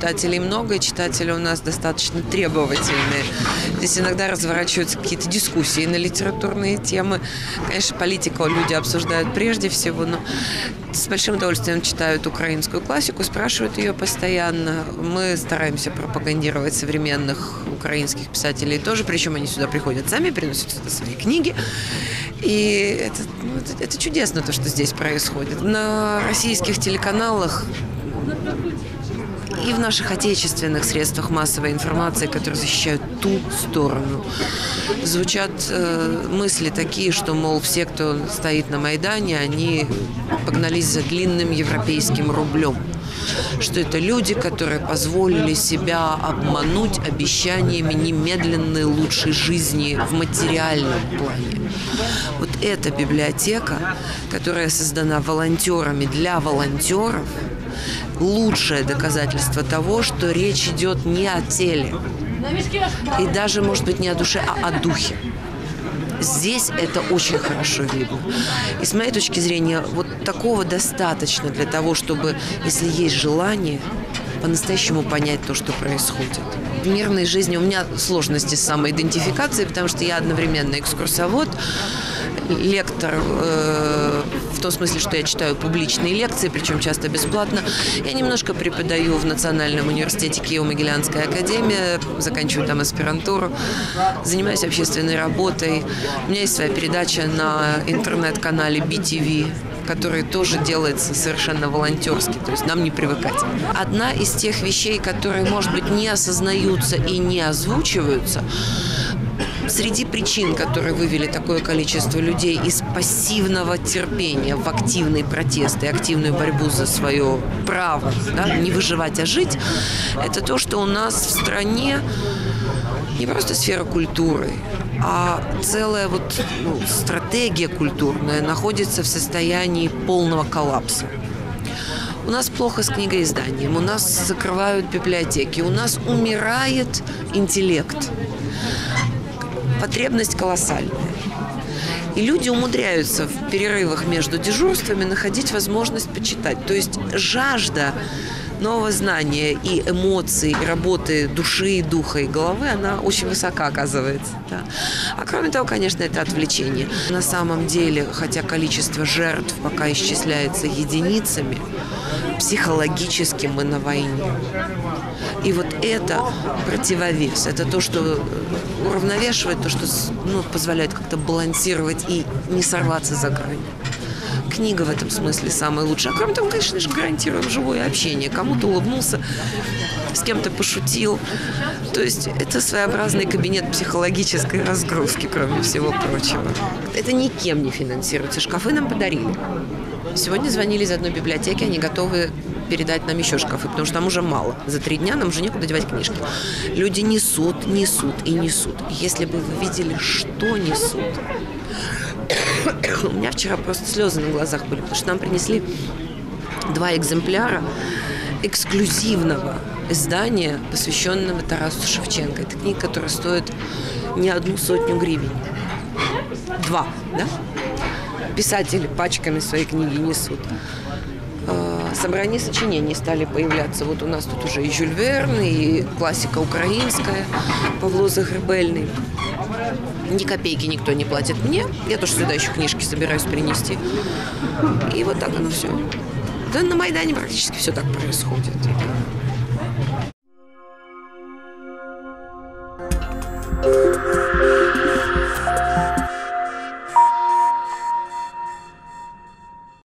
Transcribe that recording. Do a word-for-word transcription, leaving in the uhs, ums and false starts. читателей много, и читатели у нас достаточно требовательные. Здесь иногда разворачиваются какие-то дискуссии на литературные темы. Конечно, политику люди обсуждают прежде всего, но с большим удовольствием читают украинскую классику, спрашивают ее постоянно. Мы стараемся пропагандировать современных украинских писателей тоже, причем они сюда приходят сами, приносят сюда свои книги. И это, ну, это, это чудесно, то, что здесь происходит. На российских телеканалах и в наших отечественных средствах массовой информации, которые защищают ту сторону, звучат э, мысли такие, что, мол, все, кто стоит на Майдане, они погнались за длинным европейским рублем. Что это люди, которые позволили себя обмануть обещаниями немедленной лучшей жизни в материальном плане. Вот эта библиотека, которая создана волонтерами для волонтеров, лучшее доказательство того, что речь идет не о теле, и даже, может быть, не о душе, а о духе. Здесь это очень хорошо видно. И с моей точки зрения, вот такого достаточно для того, чтобы, если есть желание, по-настоящему понять то, что происходит. В мирной жизни у меня сложности с самоидентификацией, потому что я одновременно экскурсовод, лектор, э, в том смысле, что я читаю публичные лекции, причем часто бесплатно. Я немножко преподаю в Национальном университете Киево-Могилянской академии, заканчиваю там аспирантуру, занимаюсь общественной работой. У меня есть своя передача на интернет-канале би ти ви, который тоже делается совершенно волонтерски, то есть нам не привыкать. Одна из тех вещей, которые, может быть, не осознаются и не озвучиваются, среди причин, которые вывели такое количество людей из пассивного терпения в активный протест и активную борьбу за свое право, да, не выживать, а жить, это то, что у нас в стране не просто сфера культуры, а целая вот, ну, стратегия культурная находится в состоянии полного коллапса. У нас плохо с книгоизданием, у нас закрывают библиотеки, у нас умирает интеллект. Потребность колоссальная. И люди умудряются в перерывах между дежурствами находить возможность почитать. То есть жажда нового знания и эмоций, и работы души, и духа, и головы, она очень высока оказывается. Да. А кроме того, конечно, это отвлечение. На самом деле, хотя количество жертв пока исчисляется единицами, психологически мы на войне. И вот это противовес, это то, что уравновешивает, то, что, ну, позволяет как-то балансировать и не сорваться за грань. Книга в этом смысле самая лучшая. А кроме того, конечно же, гарантируем живое общение. Кому-то улыбнулся, с кем-то пошутил. То есть это своеобразный кабинет психологической разгрузки, кроме всего прочего. Это никем не финансируется. Шкафы нам подарили. Сегодня звонили из одной библиотеки, они готовы передать нам еще шкафы, потому что там уже мало. За три дня нам уже некуда девать книжки. Люди несут, несут и несут. Если бы вы видели, что несут. У меня вчера просто слезы на глазах были, потому что нам принесли два экземпляра эксклюзивного издания, посвященного Тарасу Шевченко. Это книга, которая стоит не одну сотню гривен. Два, да? Писатели пачками свои книги несут. Собрания сочинений стали появляться. Вот у нас тут уже и Жюль Верн, и классика украинская, Павло Загребельный. Ни копейки никто не платит мне. Я тоже сюда еще книжки собираюсь принести. И вот так оно все. Да на Майдане практически все так происходит.